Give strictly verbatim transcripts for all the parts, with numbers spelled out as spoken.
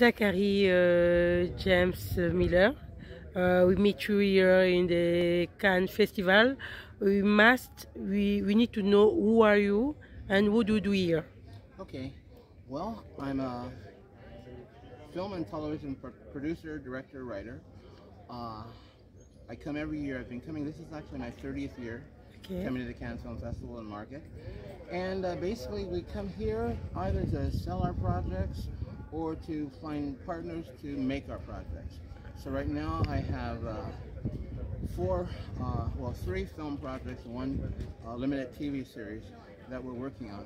Zachary uh, James Miller. Uh, we meet you here in the Cannes Festival. We must, we, we need to know who are you and what do you do here. Okay, well, I'm a film and television pro producer, director, writer. Uh, I come every year. I've been coming, this is actually my thirtieth year, okay, coming to the Cannes Film Festival and Market. And uh, basically we come here either to sell our projects or to find partners to make our projects. So right now I have uh, four, uh, well three film projects, one uh, limited T V series that we're working on.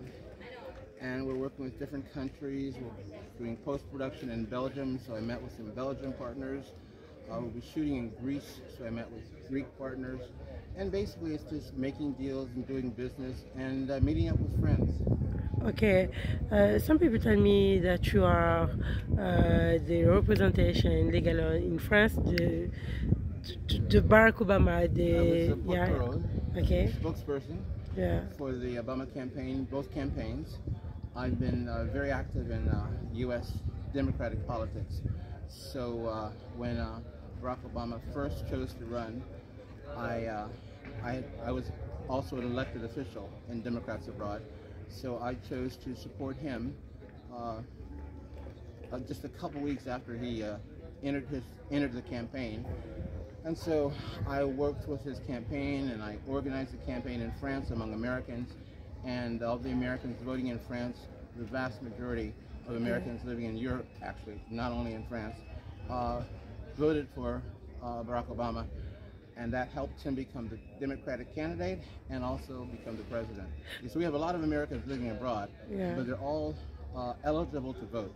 And we're working with different countries. We're doing post-production in Belgium, so I met with some Belgian partners. Uh, we'll be shooting in Greece, so I met with Greek partners. And basically it's just making deals and doing business and uh, meeting up with friends. Okay, uh, some people tell me that you are uh, the representation in legal in France, the, the, the Barack Obama, the, I was a portfolio, yeah, okay, spokesperson, yeah, for the Obama campaign, both campaigns. I've been uh, very active in uh, U S Democratic politics. So uh, when uh, Barack Obama first chose to run, I, uh, I, I was also an elected official in Democrats Abroad. So I chose to support him uh, uh, just a couple weeks after he uh, entered, his, entered the campaign. And so I worked with his campaign and I organized the campaign in France among Americans, and of the Americans voting in France, the vast majority of Americans living in Europe, actually, not only in France, uh, voted for uh, Barack Obama. And that helped him become the Democratic candidate and also become the president. So we have a lot of Americans living abroad, yeah, but they're all uh, eligible to vote.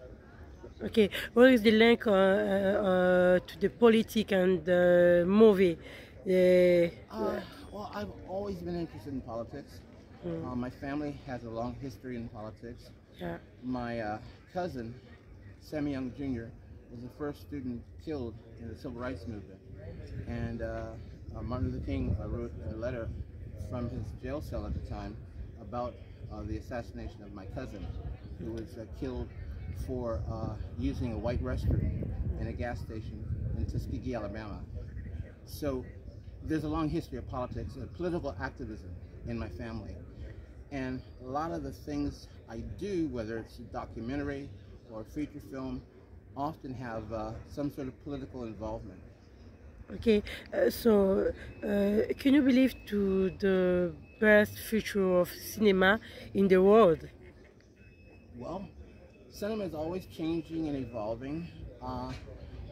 Okay, what is the link uh, uh, uh, to the politics and the movie? Uh, uh, well, I've always been interested in politics. Mm. Uh, my family has a long history in politics. Yeah. My uh, cousin, Sammy Young Junior, was the first student killed in the Civil Rights Movement. And uh, uh, Martin Luther King uh, wrote a letter from his jail cell at the time about uh, the assassination of my cousin, who was uh, killed for uh, using a white restroom in a gas station in Tuskegee, Alabama. So there's a long history of politics and political activism in my family. And a lot of the things I do, whether it's a documentary or a feature film, often have uh, some sort of political involvement. Okay, uh, so uh, can you believe to the best future of cinema in the world? Well, cinema is always changing and evolving. Uh,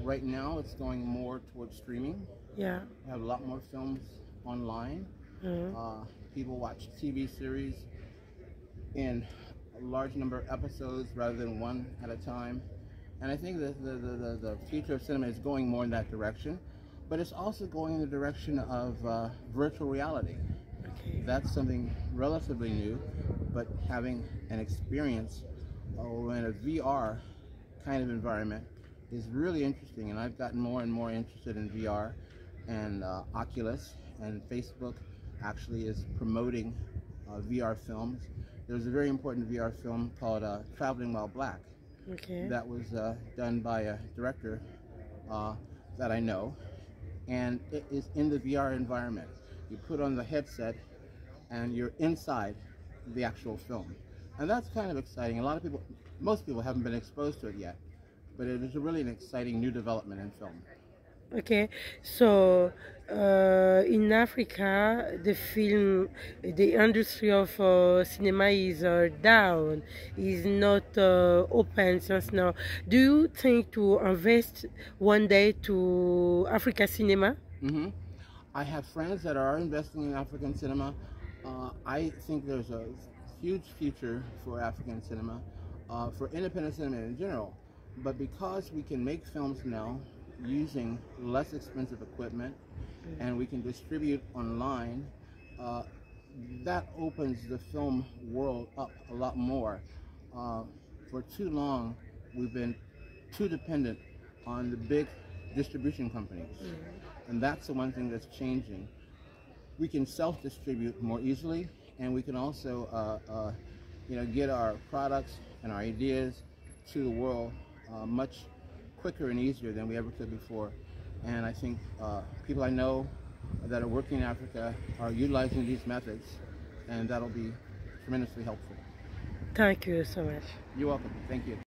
right now it's going more towards streaming. Yeah. We have a lot more films online. Mm-hmm. uh, people watch T V series in a large number of episodes rather than one at a time. And I think the, the, the, the future of cinema is going more in that direction. But it's also going in the direction of uh, virtual reality. Okay. That's something relatively new, but having an experience oh, in a V R kind of environment is really interesting. And I've gotten more and more interested in V R, and uh, Oculus, and Facebook actually is promoting uh, V R films. There's a very important V R film called uh, Traveling While Black, okay, that was uh, done by a director uh, that I know. And it is in the V R environment. You put on the headset and you're inside the actual film. And that's kind of exciting. A lot of people, most people haven't been exposed to it yet, but it is really an exciting new development in film. Okay, so uh, in Africa, the film, the industry of uh, cinema is uh, down, is not uh, open since now. Do you think to invest one day to Africa cinema? Mm-hmm. I have friends that are investing in African cinema. Uh, I think there's a huge future for African cinema, uh, for independent cinema in general. But because we can make films now, using less expensive equipment, and we can distribute online, uh, that opens the film world up a lot more. Uh, for too long, we've been too dependent on the big distribution companies. Mm-hmm. And that's the one thing that's changing. We can self-distribute more easily, and we can also uh, uh, you know, get our products and our ideas to the world uh, much quicker and easier than we ever could before. And I think uh, people I know that are working in Africa are utilizing these methods, and that'll be tremendously helpful. Thank you so much. You're welcome. Thank you.